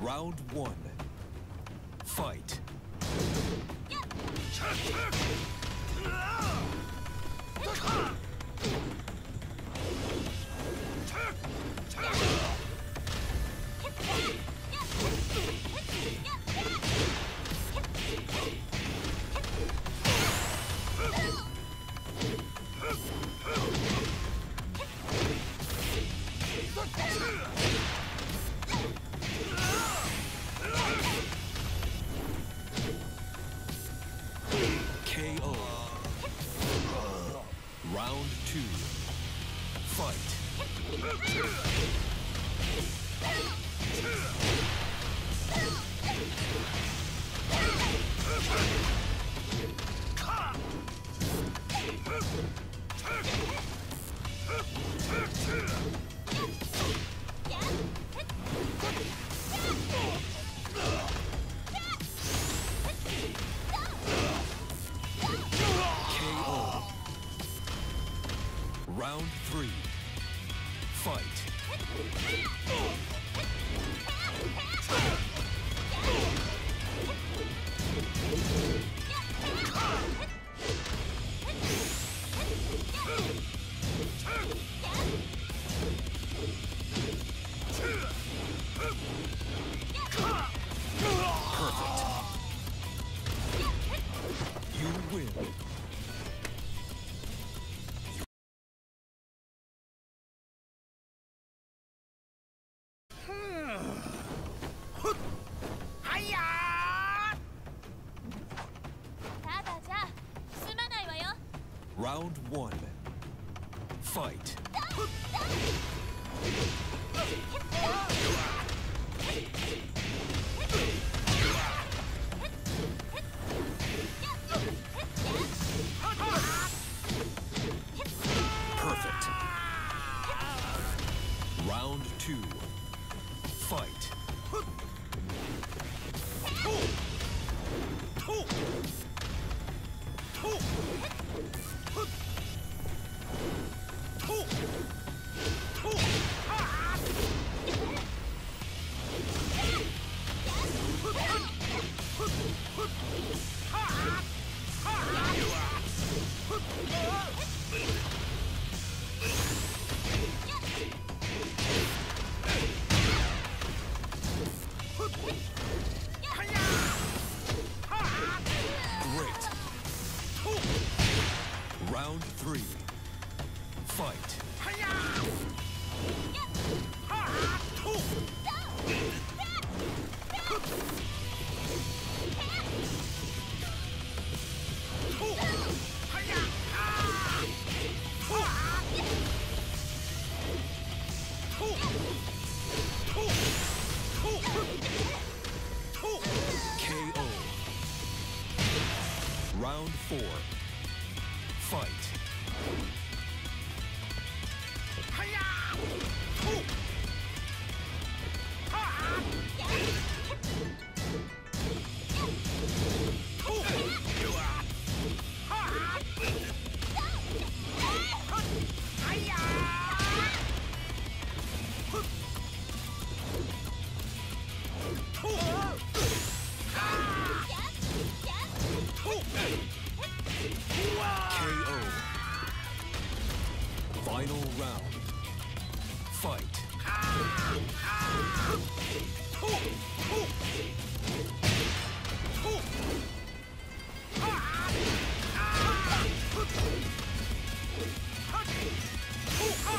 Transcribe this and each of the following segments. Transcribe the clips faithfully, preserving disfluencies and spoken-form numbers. Round one. Fight. Round three. Fight. Round one. Fight. Perfect. Round two. Fight. Round three. Fight. K O. Round four. Fight. Final round. Fight. Ah, ah. Ooh, ooh. Ooh. Ah, ah. Ooh, ah. Ooh, ah.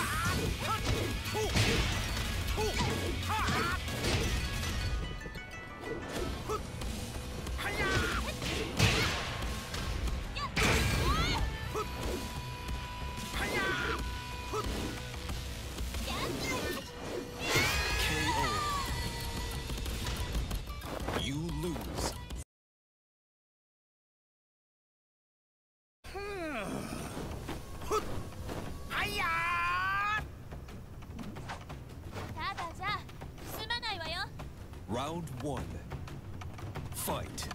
Round one. Fight.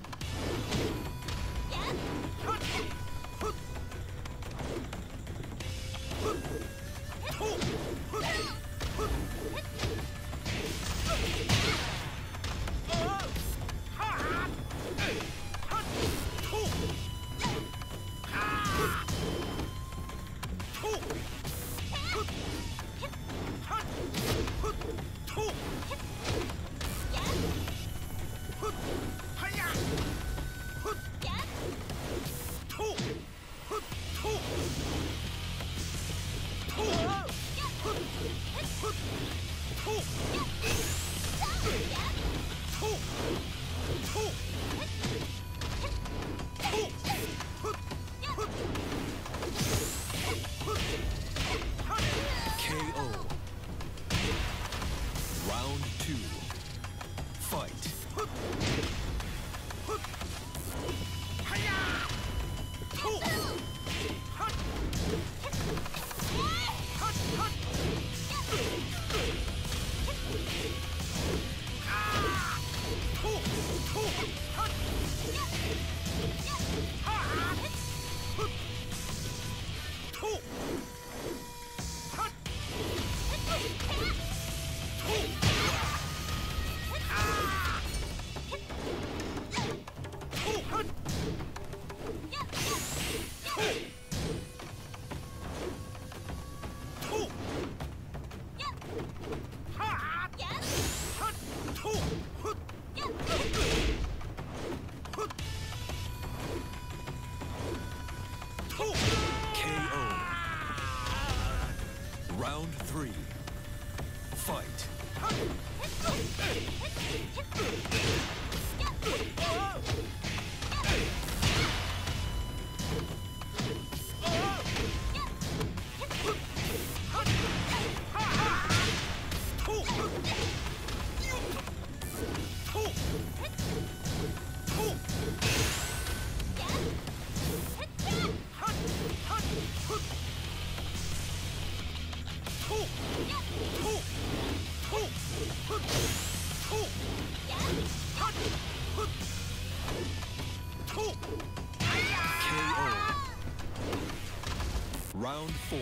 Round four.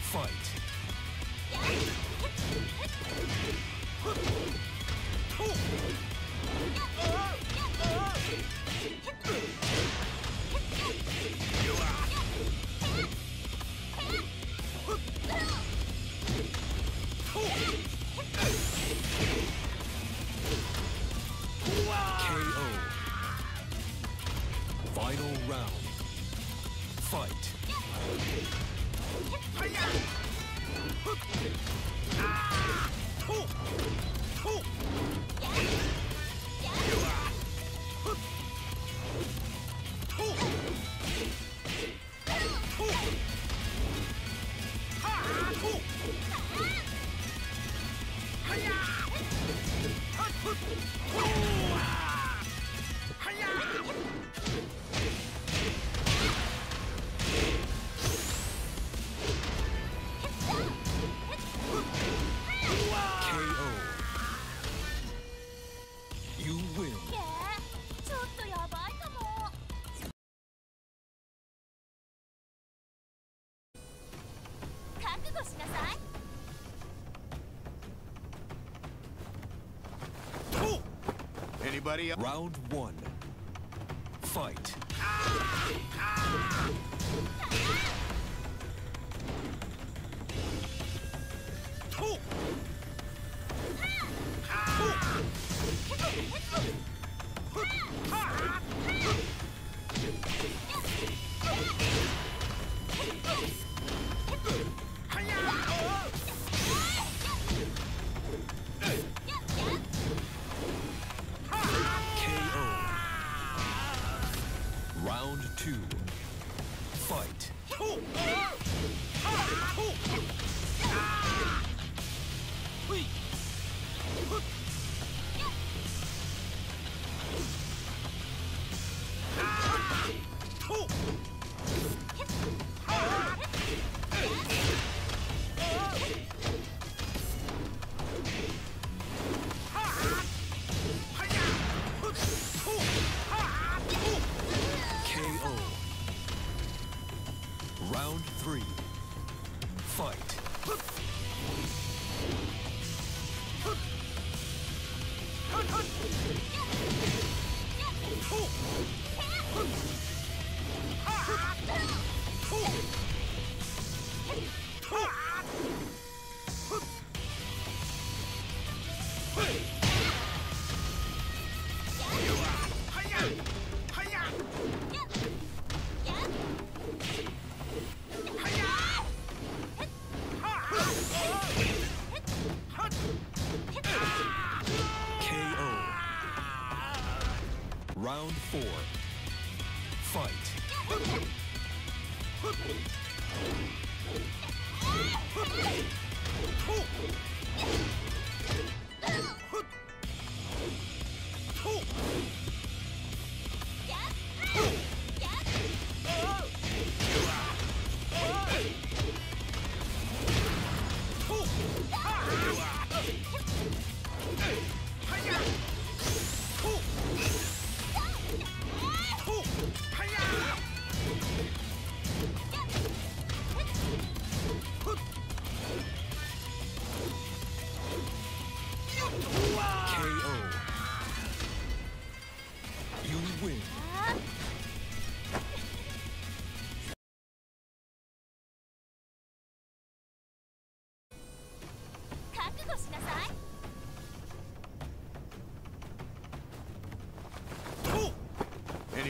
Fight. K O. Final round. Fight. Anybody? Round one. Fight. Ah! Ah! Round three. Round four. Fight.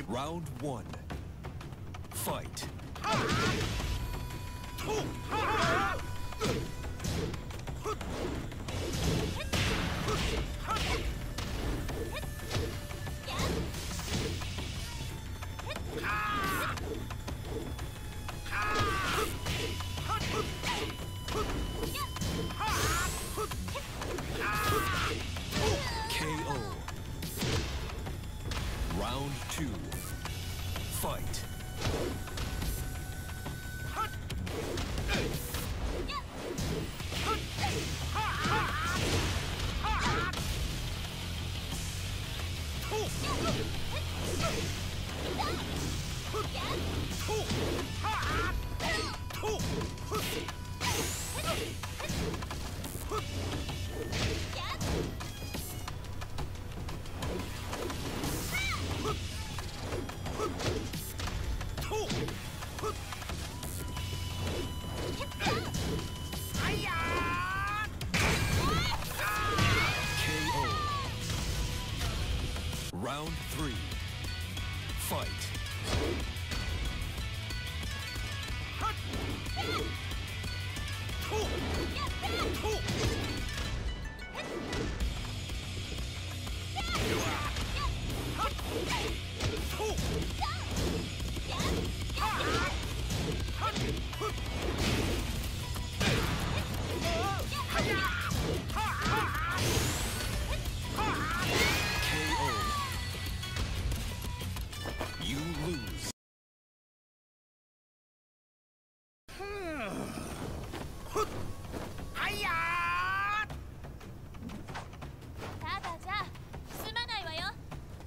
Round one. Fight. K O. Round two. Fight. Round three. Fight.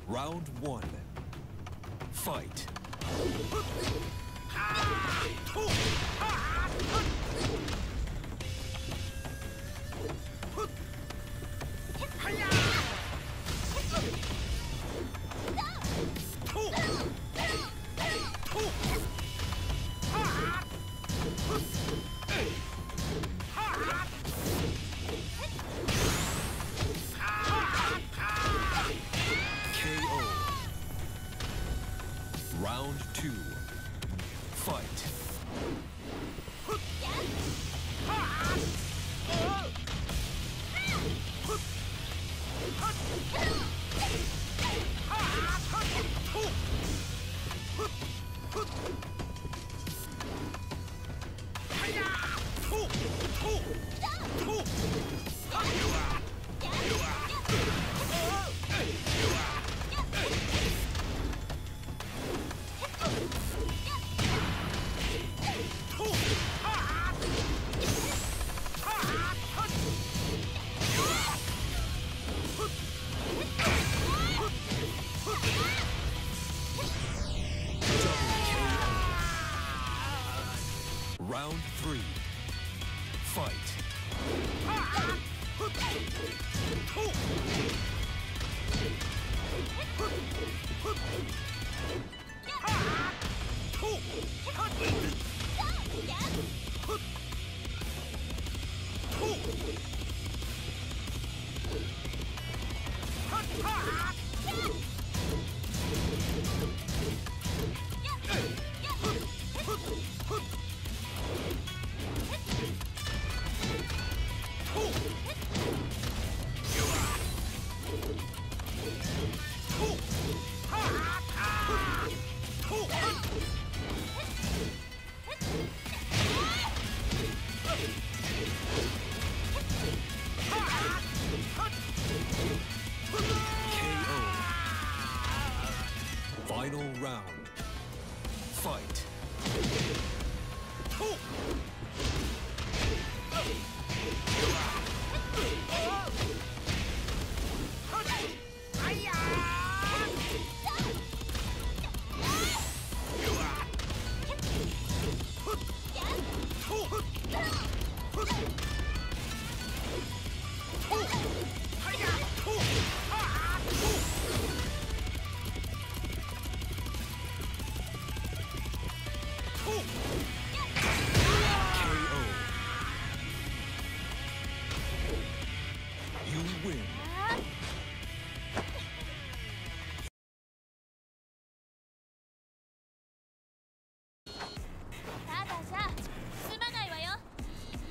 Round one. Fight. Round two. Fight. Round three.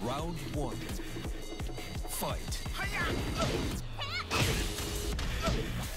Round one. Fight. Round one.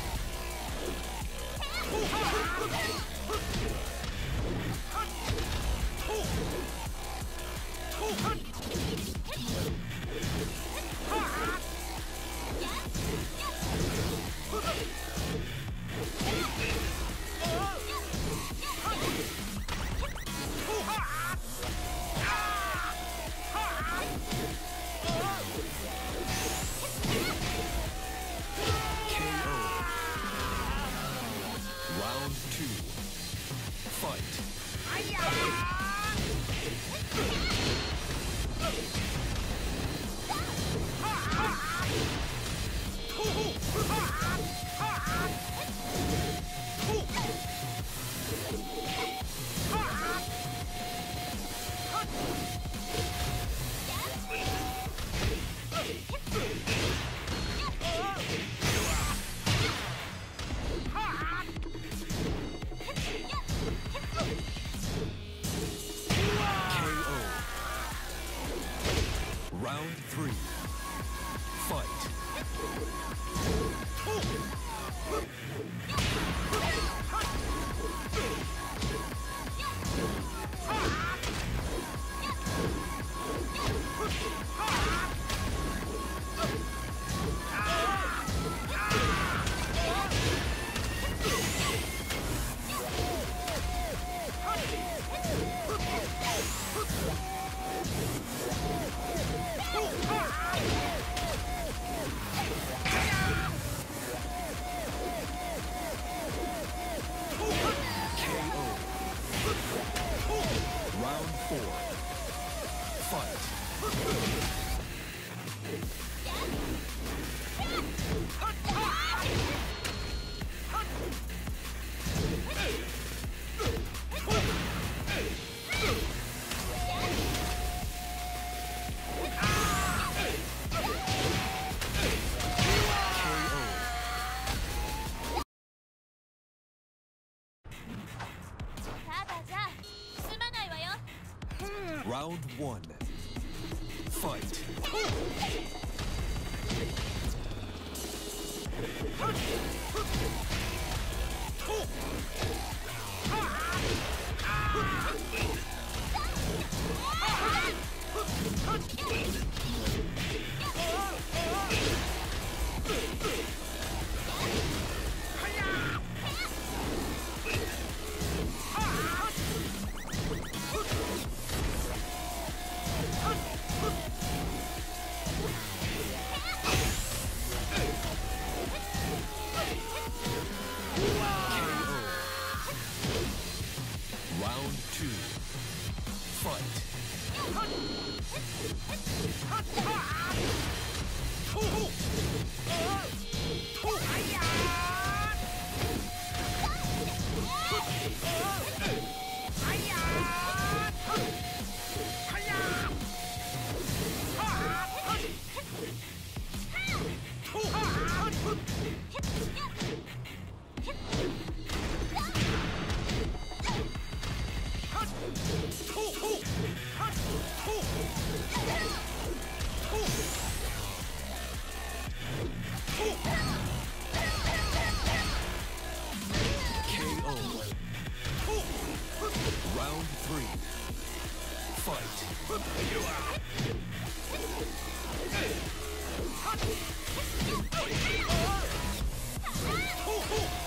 Fight. Round two. Fight. Fight.